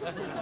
Listen.